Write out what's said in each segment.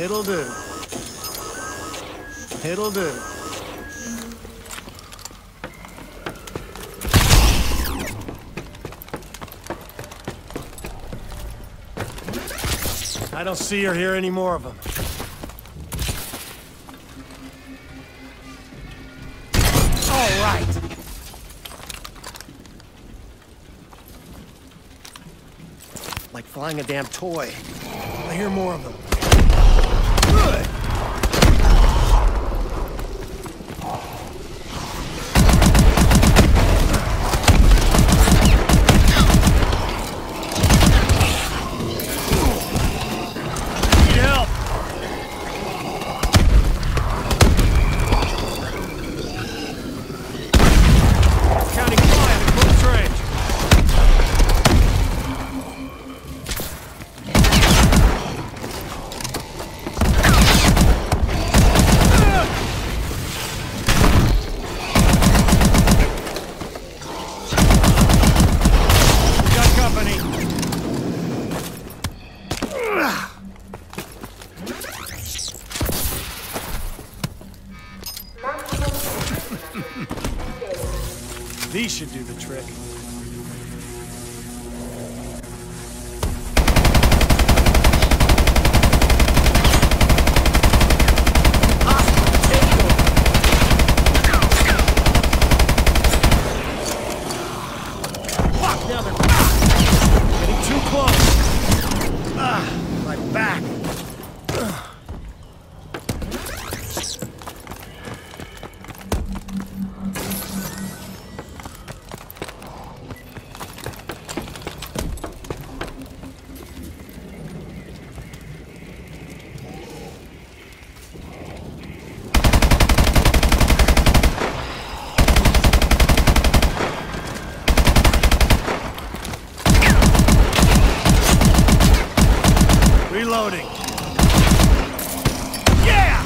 It'll do. It'll do. I don't see or hear any more of them. All right. Like flying a damn toy. I hear more of them. Good. These should do the trick. Reloading. Yeah!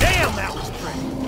Damn, that was pretty.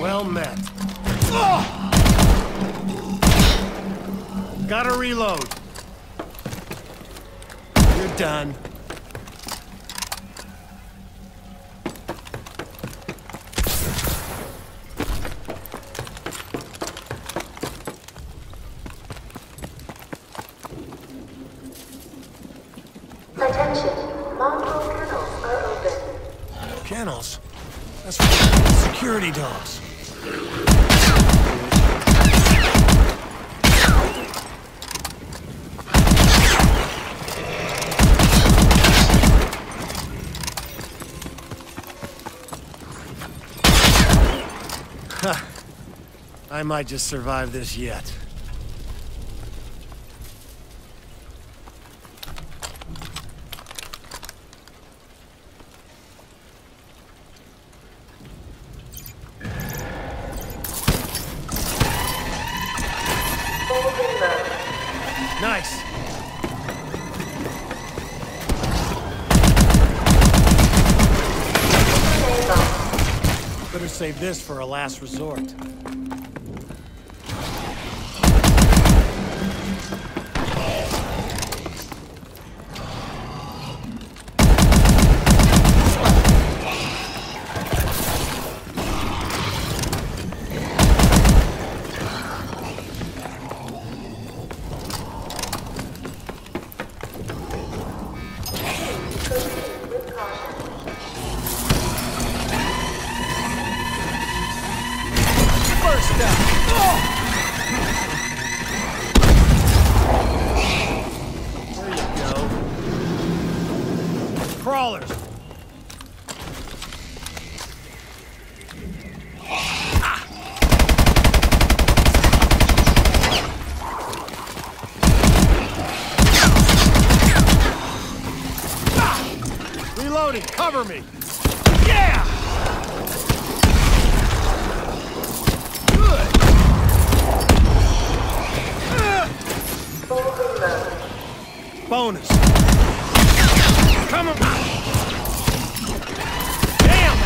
Well met. Oh! Gotta reload. You're done. Attention, long-haul kennels are open. Kennels? That's for security dogs. Huh. I might just survive this yet. Nice. save this for a last resort. Cover me! Yeah! Good! Bonus! Come on! Damn!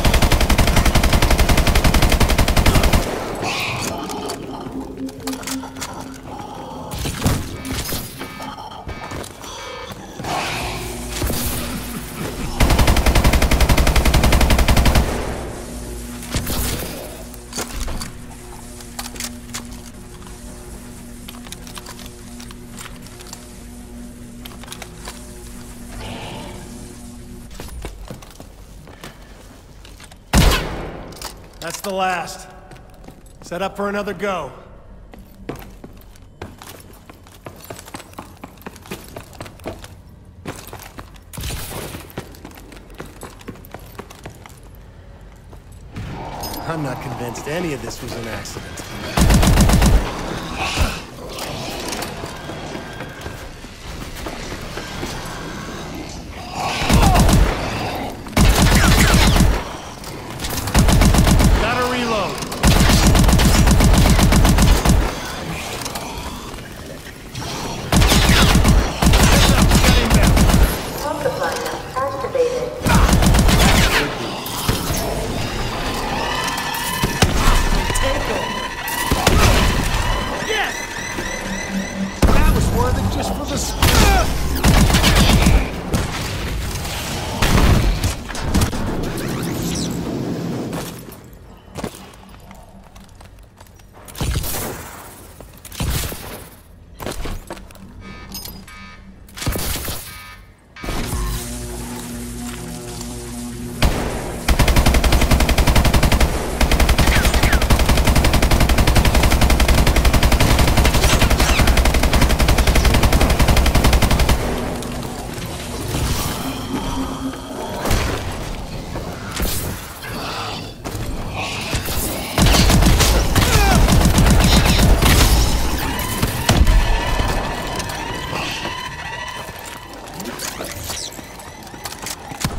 Stupid, aren't they? That's the last. Set up for another go. I'm not convinced any of this was an accident.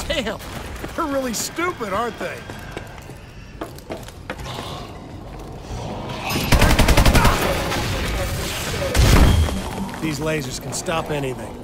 Damn, they're really stupid, aren't they? These lasers can stop anything.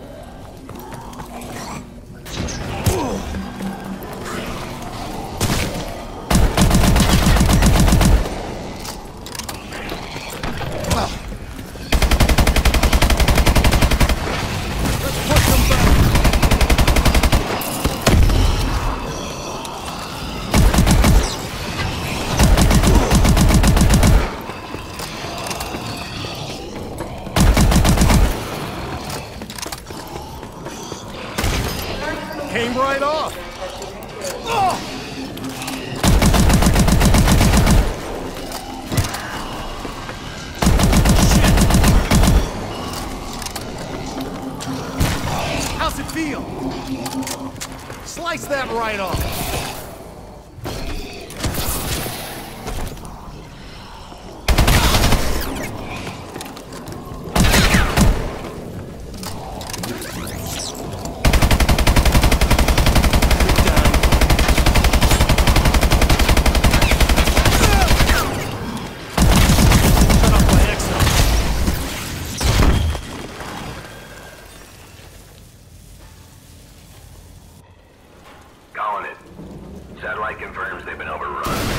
Came right off! Oh! Shit! How's it feel? Slice that right off! Satellite confirms they've been overrun.